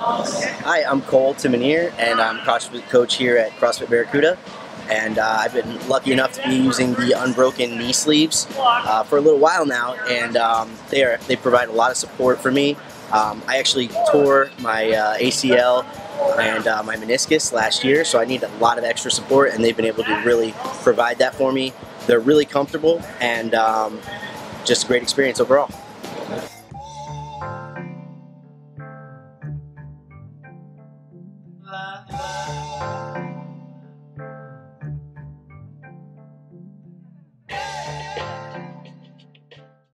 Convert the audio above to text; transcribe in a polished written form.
Hi, I'm Cole Timonere, and I'm CrossFit coach here at CrossFit Barracuda, and I've been lucky enough to be using the Unbroken knee sleeves for a little while now, and they provide a lot of support for me. I actually tore my ACL and my meniscus last year, so I need a lot of extra support, and they've been able to really provide that for me. They're really comfortable, and just a great experience overall.